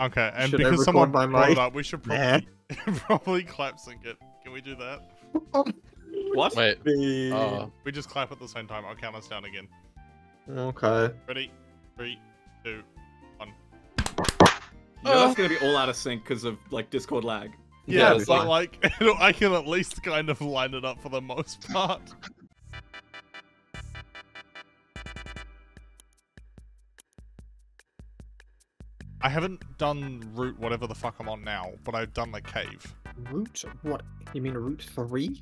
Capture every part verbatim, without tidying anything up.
Okay, and should because someone brought mic? it up, we should probably, probably clap sync it. Can we do that? What? Wait. Oh. We just clap at the same time. I'll count us down again. Okay. Ready? Three, two, one. You know, that's gonna be all out of sync because of like Discord lag. Yeah, yeah, it's but like, like I can at least kind of line it up for the most part. I haven't done route whatever the fuck I'm on now, but I've done the cave. Route? What? You mean route three?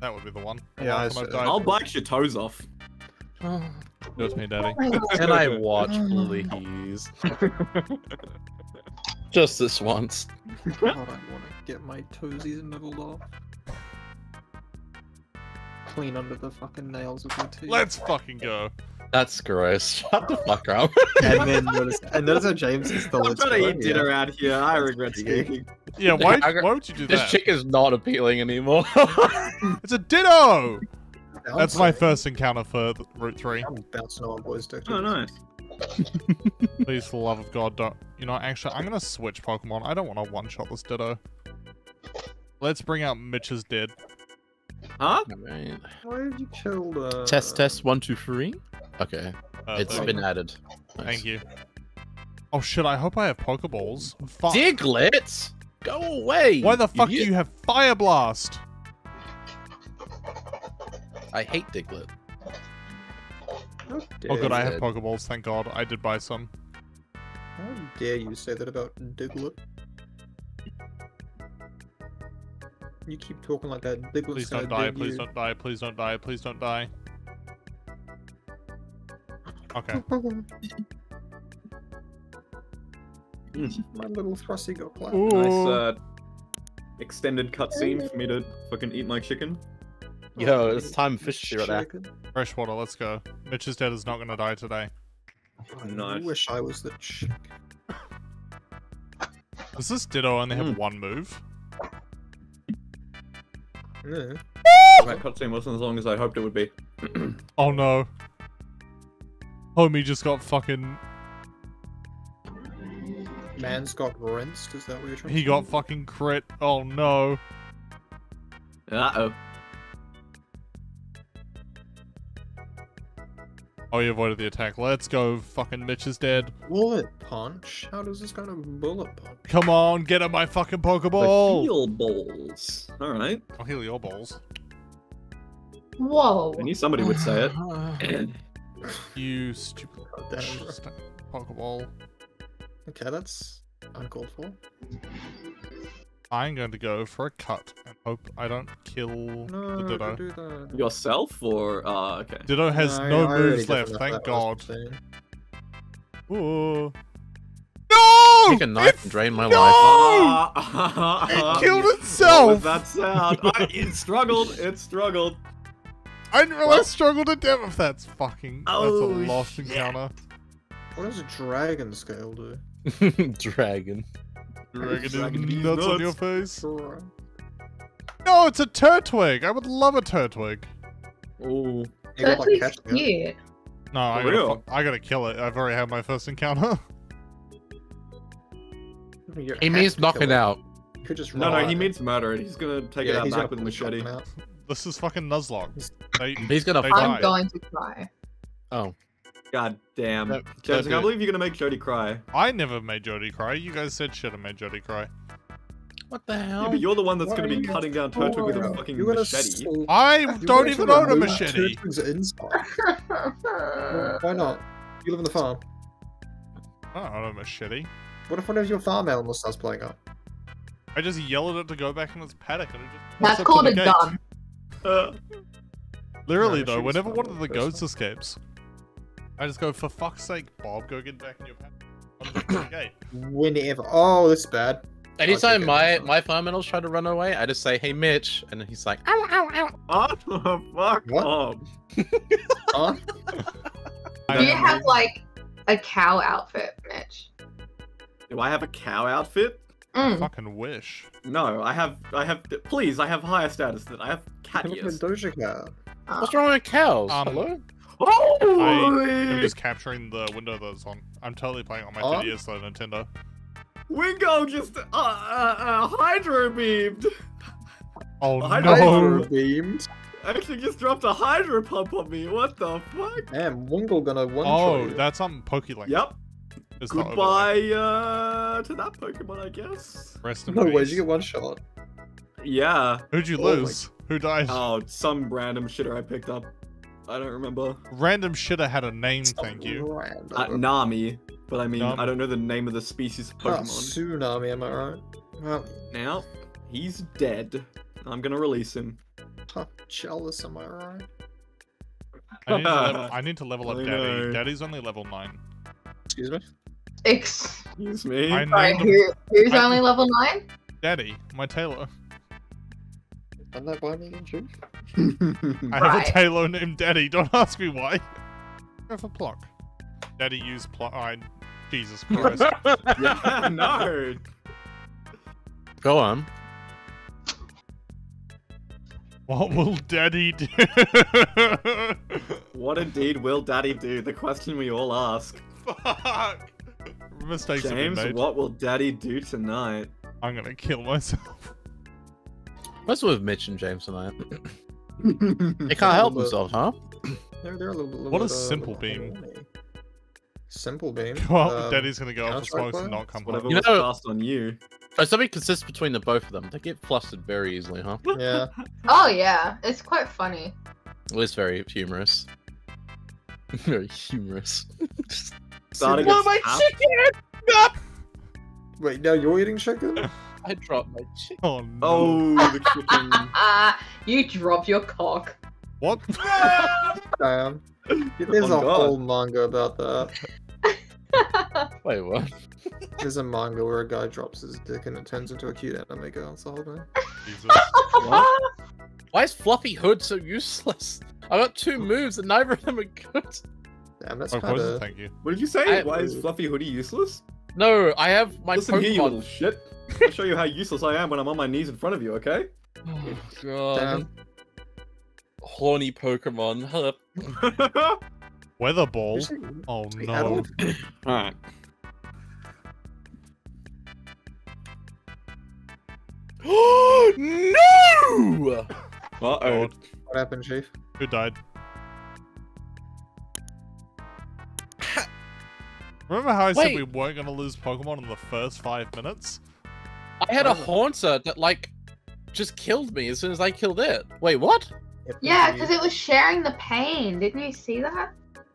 That would be the one. The yeah, one I I'll bite your toes off. Oh. Do it to me, daddy. Can I watch, please? Just this once. God, I want to get my toesies nibbled off. Clean under the fucking nails of my teeth. Let's fucking go. That's gross. Shut the fuck up. And then notice, and notice how James is the I'm trying to eat dinner out here. I regret speaking. Yeah, why, why would you do this that? This chick is not appealing anymore. It's a ditto! That's, That's my first encounter for Route three. I'm bouncing on boys, dude. Oh, nice. Please, for the love of God, don't. You know, actually, I'm gonna switch Pokemon. I don't want to one-shot this Ditto. Let's bring out Mitch's dead. Huh? Right. Why did you kill the... Test, test, one, two, three? Okay. Uh, it's been you. added. Nice. Thank you. Oh shit, I hope I have Pokeballs. Fuck. Diglett! Go away! Why the fuck you... do you have Fire Blast? I hate Diglett. How dare oh good, I have Pokeballs, thank God. I did buy some. How dare you say that about Diglett? You keep talking like that. Diglett's please don't die, please you. don't die, please don't die, please don't die. Okay. My little thrusty got flat. Nice uh, extended cutscene for me to fucking eat my chicken. Yo, it's time for fish right now. Freshwater, let's go. Mitch's dead is not gonna die today. Oh, nice. I wish I was the chick. Does this Ditto only have mm. one move? Yeah. That cutscene wasn't as long as I hoped it would be. Oh no. Homie just got fucking... Man's got rinsed, is that what you're trying He to got do? fucking crit. Oh no. Uh-oh. Oh, you avoided the attack. Let's go. Fucking Mitch is dead. Bullet punch? How does this kind of bullet punch? Come on, get on my fucking Pokeball. The heal balls. All right. I'll heal your balls. Whoa. I knew somebody would say it. You stupid Pokeball. Okay, that's uncalled for. I'm going to go for a cut and hope I don't kill no, the Ditto. Do that. Yourself or? Uh, okay. Ditto has no, no moves left, thank God. Ooh. No! Take a knife it's... and drain my no! life. Uh, it killed itself! What was that sound? I, it struggled, it struggled. I didn't realize struggled to death if that's fucking. Oh, that's a lost shit. encounter. What does a dragon scale do? Dragon. Dragon nuts on your face. No, it's a Turtwig. I would love a Turtwig. Oh, Turtwig's cute. No, I gotta, I gotta kill it. I've already had my first encounter. He means knocking out. No, no, he means murder it. He's gonna take it out back with a machete. This is fucking Nuzlocke. They, he's gonna. I'm going to cry. Oh. God damn. That, James, I can't believe you're gonna make Jody cry. I never made Jody cry. You guys said shit and made Jody cry. What the hell? Yeah, but you're the one that's what gonna be cutting down Turtwig with a fucking machete. I don't even own a machete. Why not? You live on the farm. I don't own a machete. What if one of your farm animals starts playing up? I just yell at it to go back in its paddock and it just. That's called a gun. Uh, Literally no, though, whenever one of the ghosts escapes, I just go, for fuck's sake, Bob, go get back in your paddock. Okay. Whenever. Oh, that's bad. Anytime my my farm animals try to run away, I just say, hey, Mitch. And then he's like, ow, ow, ow. Oh, fuck off. Huh? Do you have, like, a cow outfit, Mitch? Do I have a cow outfit? Mm. I fucking wish. No, I have, I have, please, I have higher status than I have cat ears. Doja Cat. What's wrong with cows? Um, Hello? Oh, I, I'm just capturing the window that it's on. I'm totally playing on my three D S though, Nintendo. Wingo just uh, uh, uh, Hydro beamed. Oh hydro no! Hydro beamed. Actually, just dropped a Hydro pump on me. What the fuck? Damn, Wingo gonna one shot. Oh, that's on Pokélink. Yep. It's goodbye uh, to that Pokemon, I guess. Rest in peace. No way, did you get one shot? Yeah. Who'd you oh, lose? My... Who died? Oh, some random shitter I picked up. I don't remember. Random shitter had a name, some thank you. Uh, Nami. But I mean, Nami. I don't know the name of the species of Pokemon. Tsunami, am I right? Well, now, he's dead. I'm gonna release him. Huh, jealous, am I right? I need to level, I need to level up Daddy. Know. Daddy's only level nine. Excuse me? Excuse me. Sorry, who, who's I, only level nine? Daddy, my tailor. I'm not blaming you. I have right. a tailor named Daddy. Don't ask me why. Go for pluck. Daddy used pluck. Oh, Jesus Christ. Yeah, no. Go on. What will Daddy do? What indeed will Daddy do? The question we all ask. Fuck. Mistakes have been made. James, what will Daddy do tonight? I'm gonna kill myself. What's with Mitch and James tonight? They can't help themselves, huh? They're, they're a little, little what bit, a simple uh, beam. Funny. Simple beam. Well, um, Daddy's gonna go off for smokes and not come home. You know, fast on you. Oh, something consists between the both of them. They get flustered very easily, huh? Yeah. Oh yeah, it's quite funny. It is very humorous. Very humorous. Starting no, my up. chicken! Up! Wait, now you're eating chicken? I dropped my chicken. Oh, no. Oh the chicken. You dropped your cock. What? Damn. There's oh, a God. whole manga about that. Wait, what? There's a manga where a guy drops his dick and it turns into a cute anime girl. It's the whole thing. Jesus. What? Why is Fluffy Hood so useless? I got two moves and neither of them are good. Damn, that's oh, kinda... Thank you. What did you say? I... Why is Fluffy Hoodie useless? No, I have my Listen Pokemon. Here, you little shit. I'll show you how useless I am when I'm on my knees in front of you, okay? Oh, God. Damn. Horny Pokemon. Weather ball? Oh, no. Alright. No! Uh-oh. What happened, Chief? Who died? Remember how I Wait. said we weren't gonna lose Pokemon in the first five minutes? I had a Haunter that, like, just killed me as soon as I killed it. Wait, what? Yeah, because it was sharing the pain. Didn't you see that?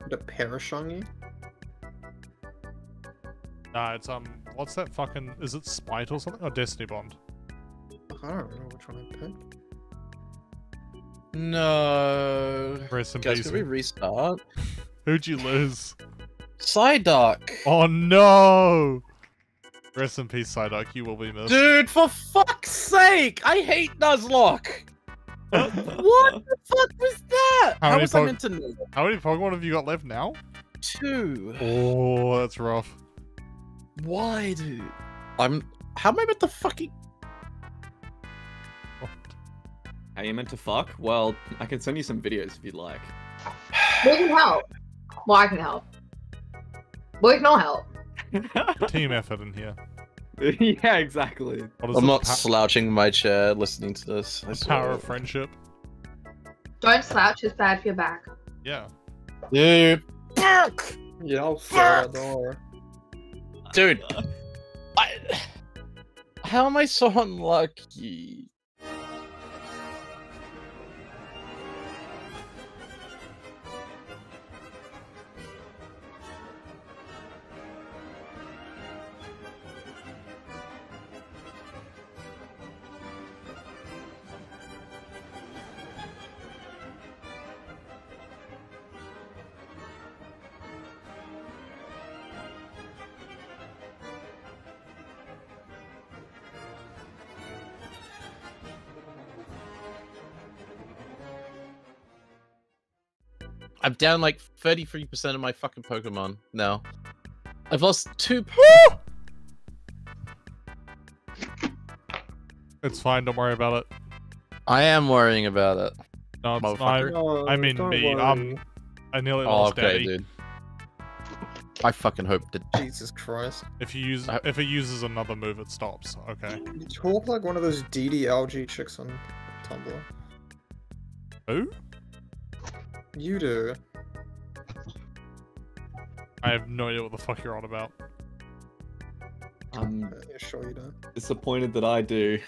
The Parashongi? Nah, it's, um, what's that fucking, is it Spite or something? Or Destiny Bond? I don't know which one I picked. No. Guys, can we restart? Who'd you lose? Psyduck. Oh no! Rest in peace, Psyduck. You will be missed. Dude, for fuck's sake! I hate Nuzlocke. What the fuck was that? How, How was I meant to know? How many Pokemon have you got left now? Two. Oh, that's rough. Why, dude? I'm. How am I meant to fucking? What? How are you meant to fuck? Well, I can send you some videos if you'd like. We can help. Well, I can help. We can all help. Team effort in here. Yeah, exactly. I'm not slouching my chair listening to this. The power of friendship. Don't slouch, it's bad for your back. Yeah. Dude. Fuck! Yeah, I'll fuck! Dude. I... How am I so unlucky? I'm down like thirty-three percent of my fucking Pokemon now. I've lost two Pokemon. It's fine, don't worry about it. I am worrying about it. No, it's not. I mean me. Um, I nearly oh, lost okay, Daddy. Dude. I fucking hope that. Jesus Christ. If you use I... if it uses another move, it stops. Okay. You talk like one of those D D L G chicks on Tumblr. Who? You do. I have no idea what the fuck you're on about. I'm um, yeah, sure you don't. Disappointed that I do.